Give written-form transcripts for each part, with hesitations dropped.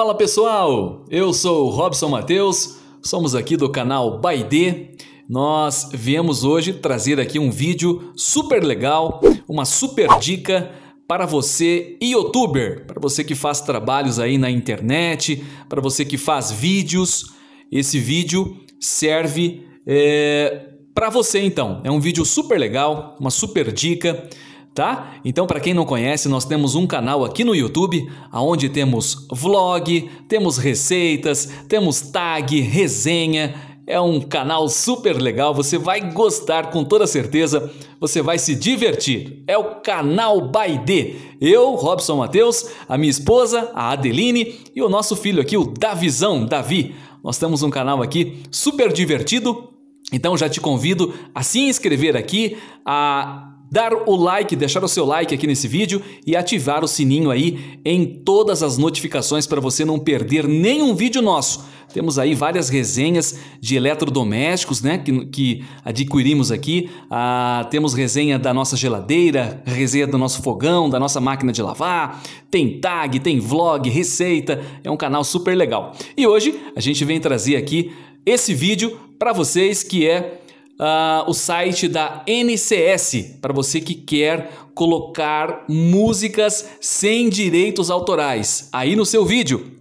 Fala pessoal, eu sou o Robson Matheus, somos aqui do canal Baide. Nós viemos hoje trazer aqui um vídeo super legal, uma super dica para você youtuber, para você que faz trabalhos aí na internet, para você que faz vídeos. Esse vídeo serve para você então, é um vídeo super legal, uma super dica, tá? Então, para quem não conhece, nós temos um canal aqui no YouTube, onde temos vlog, temos receitas, temos tag, resenha. É um canal super legal, você vai gostar com toda certeza, você vai se divertir. É o canal Baide. Eu, Robson Matheus, a minha esposa, a Adeline, e o nosso filho aqui, o Davizão, Davi. Nós temos um canal aqui super divertido, então já te convido a se inscrever aqui, a dar o like, deixar o seu like aqui nesse vídeo e ativar o sininho aí em todas as notificações para você não perder nenhum vídeo nosso. Temos aí várias resenhas de eletrodomésticos, né, que adquirimos aqui. Temos resenha da nossa geladeira, resenha do nosso fogão, da nossa máquina de lavar. Tem tag, tem vlog, receita. É um canal super legal. E hoje a gente vem trazer aqui esse vídeo para vocês, que é o site da NCS, para você que quer colocar músicas sem direitos autorais aí no seu vídeo.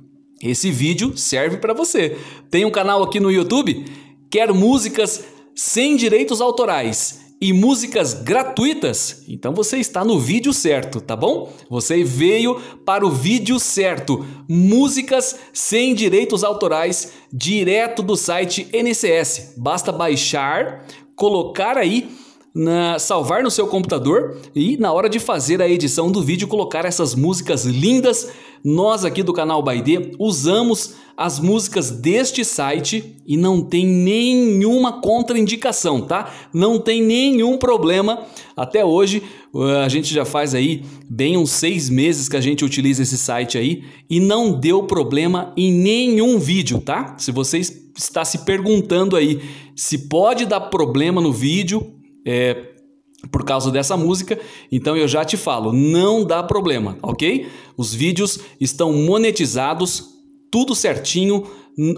Esse vídeo serve para você. Tem um canal aqui no YouTube, quer músicas sem direitos autorais e músicas gratuitas? Então você está no vídeo certo, tá bom? Você veio para o vídeo certo. Músicas sem direitos autorais direto do site NCS. Basta baixar, colocar aí, salvar no seu computador e na hora de fazer a edição do vídeo colocar essas músicas lindas. Nós aqui do canal By Day usamos as músicas deste site e não tem nenhuma contraindicação, tá? Não tem nenhum problema. Até hoje a gente já faz aí bem uns 6 meses que a gente utiliza esse site aí e não deu problema em nenhum vídeo, tá? Se você está se perguntando aí se pode dar problema no vídeo por causa dessa música, então eu já te falo, não dá problema, ok? Os vídeos estão monetizados, tudo certinho,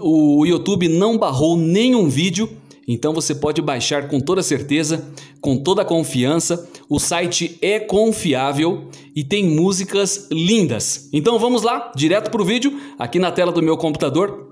o YouTube não barrou nenhum vídeo, então você pode baixar com toda certeza, com toda confiança. O site é confiável e tem músicas lindas. Então vamos lá, direto para o vídeo, aqui na tela do meu computador.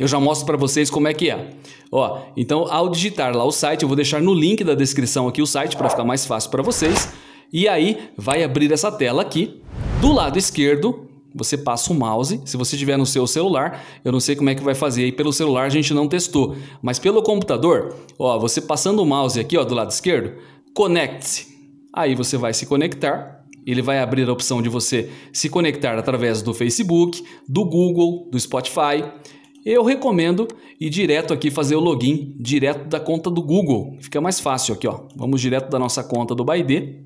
Eu já mostro para vocês como é que é. Ó, então ao digitar lá o site, eu vou deixar no link da descrição aqui o site para ficar mais fácil para vocês. E aí vai abrir essa tela aqui. Do lado esquerdo, você passa o mouse. Se você tiver no seu celular, eu não sei como é que vai fazer aí pelo celular, a gente não testou. Mas pelo computador, ó, você passando o mouse aqui, ó, do lado esquerdo, conecte-se. Aí você vai se conectar. Ele vai abrir a opção de você se conectar através do Facebook, do Google, do Spotify. Eu recomendo ir direto aqui fazer o login direto da conta do Google. Fica mais fácil aqui, ó. Vamos direto da nossa conta do Baide.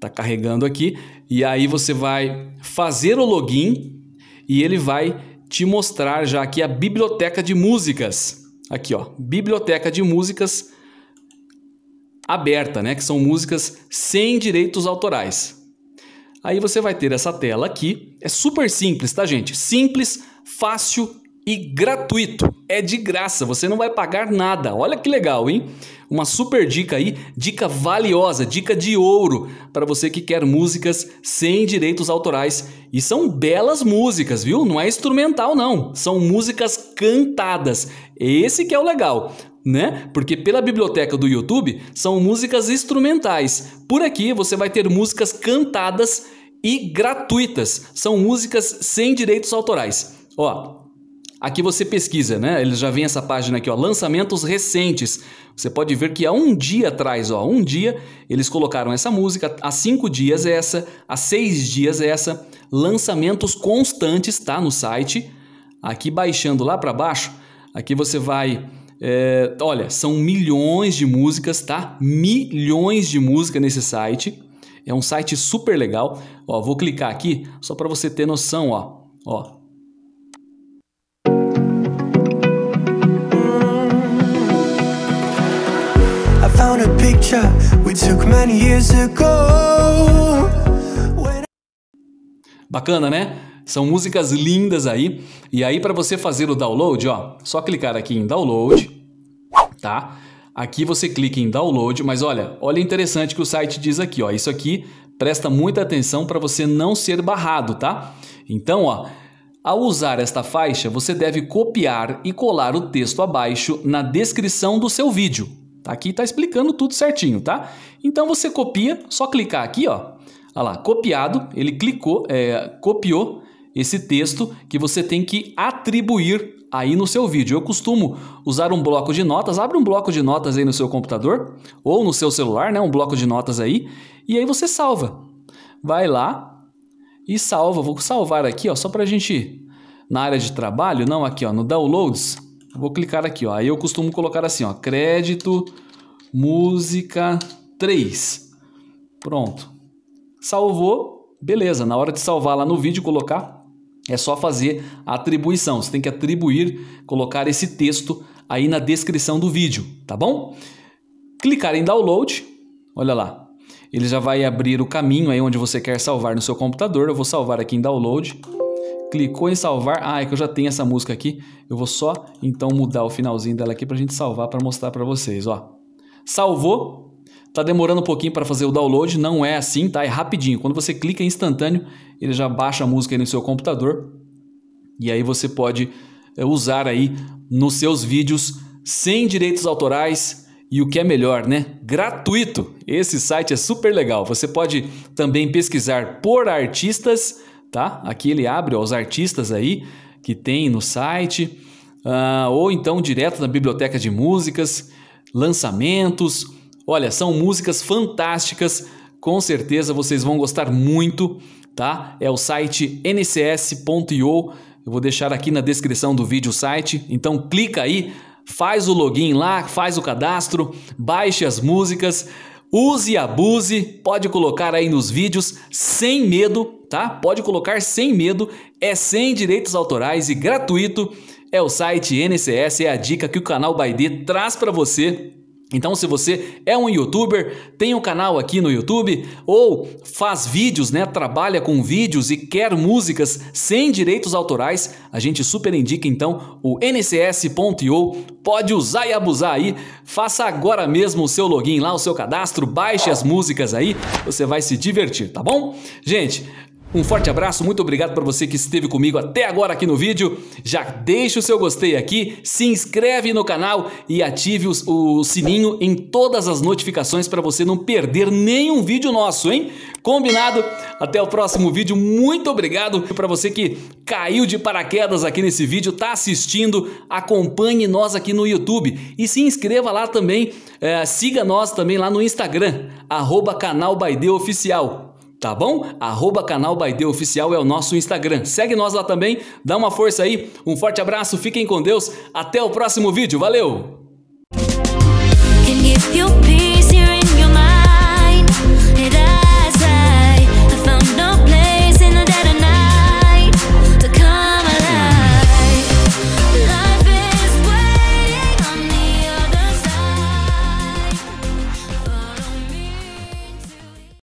Tá carregando aqui. E aí você vai fazer o login e ele vai te mostrar já aqui a biblioteca de músicas. Aqui, ó. Biblioteca de músicas aberta, né? Que são músicas sem direitos autorais. Aí você vai ter essa tela aqui, é super simples, tá gente? Simples, fácil e gratuito, é de graça, você não vai pagar nada, olha que legal, hein? Uma super dica aí, dica valiosa, dica de ouro para você que quer músicas sem direitos autorais. E são belas músicas, viu? Não é instrumental não, são músicas cantadas, esse que é o legal, né? Porque pela biblioteca do YouTube são músicas instrumentais. Por aqui você vai ter músicas cantadas e gratuitas. São músicas sem direitos autorais. Ó, aqui você pesquisa, né? Ele já vem essa página aqui, ó, lançamentos recentes. Você pode ver que há um dia atrás, ó, um dia eles colocaram essa música, há 5 dias essa, há 6 dias essa. Lançamentos constantes, tá? No site. Aqui baixando lá para baixo, aqui você vai... olha, são milhões de músicas, tá? Milhões de músicas nesse site. É um site super legal. Ó, vou clicar aqui só para você ter noção, ó. Ó. Bacana, né? São músicas lindas aí. E aí para você fazer o download, ó, só clicar aqui em download, tá? Aqui você clica em download, mas olha, olha interessante que o site diz aqui, ó, isso aqui presta muita atenção para você não ser barrado, tá? Então, ó, ao usar esta faixa, você deve copiar e colar o texto abaixo na descrição do seu vídeo. Aqui tá explicando tudo certinho, tá? Então você copia, só clicar aqui, ó. Olha lá, copiado, ele clicou, copiou esse texto que você tem que atribuir aí no seu vídeo. Eu costumo usar um bloco de notas, abre um bloco de notas aí no seu computador ou no seu celular, né? Um bloco de notas aí, e aí você salva. Vai lá e salva, vou salvar aqui, ó, só pra gente, na área de trabalho, não, aqui, ó, no Downloads, vou clicar aqui, ó, aí eu costumo colocar assim, ó, crédito, música 3, pronto. Salvou, beleza, na hora de salvar lá no vídeo, colocar, é só fazer a atribuição, você tem que atribuir, colocar esse texto aí na descrição do vídeo, tá bom? Clicar em download, olha lá, ele já vai abrir o caminho aí onde você quer salvar no seu computador, eu vou salvar aqui em download, clicou em salvar, ah, é que eu já tenho essa música aqui, eu vou só então mudar o finalzinho dela aqui pra gente salvar, pra mostrar pra vocês, ó, salvou. Tá demorando um pouquinho para fazer o download, não é assim, tá? É rapidinho. Quando você clica instantâneo, ele já baixa a música aí no seu computador. E aí você pode usar aí nos seus vídeos sem direitos autorais e o que é melhor, né? Gratuito. Esse site é super legal. Você pode também pesquisar por artistas, tá? Aqui ele abre, ó, os artistas aí que tem no site. Ou então direto na biblioteca de músicas, lançamentos. Olha, são músicas fantásticas, com certeza vocês vão gostar muito, tá? É o site ncs.io, eu vou deixar aqui na descrição do vídeo o site, então clica aí, faz o login lá, faz o cadastro, baixe as músicas, use e abuse, pode colocar aí nos vídeos sem medo, tá? Pode colocar sem medo, é sem direitos autorais e gratuito, é o site NCS, é a dica que o canal Baide traz para você. Então, se você é um youtuber, tem um canal aqui no YouTube ou faz vídeos, né, trabalha com vídeos e quer músicas sem direitos autorais, a gente super indica então o ncs.io, pode usar e abusar aí, faça agora mesmo o seu login lá, o seu cadastro, baixe as músicas aí, você vai se divertir, tá bom? Gente, um forte abraço, muito obrigado para você que esteve comigo até agora aqui no vídeo, já deixa o seu gostei aqui, se inscreve no canal e ative o sininho em todas as notificações para você não perder nenhum vídeo nosso, hein? Combinado? Até o próximo vídeo, muito obrigado para você que caiu de paraquedas aqui nesse vídeo, tá assistindo, acompanhe nós aqui no YouTube e se inscreva lá também, siga nós também lá no Instagram, @canalbaideoficial. Tá bom? @canalbaideoficial é o nosso Instagram. Segue nós lá também, dá uma força aí. Um forte abraço, fiquem com Deus. Até o próximo vídeo. Valeu!